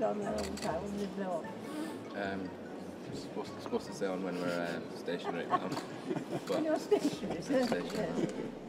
lived on there all the time. What do you live on? It's supposed to say on when we're stationary now. But you're stationary, isn't it?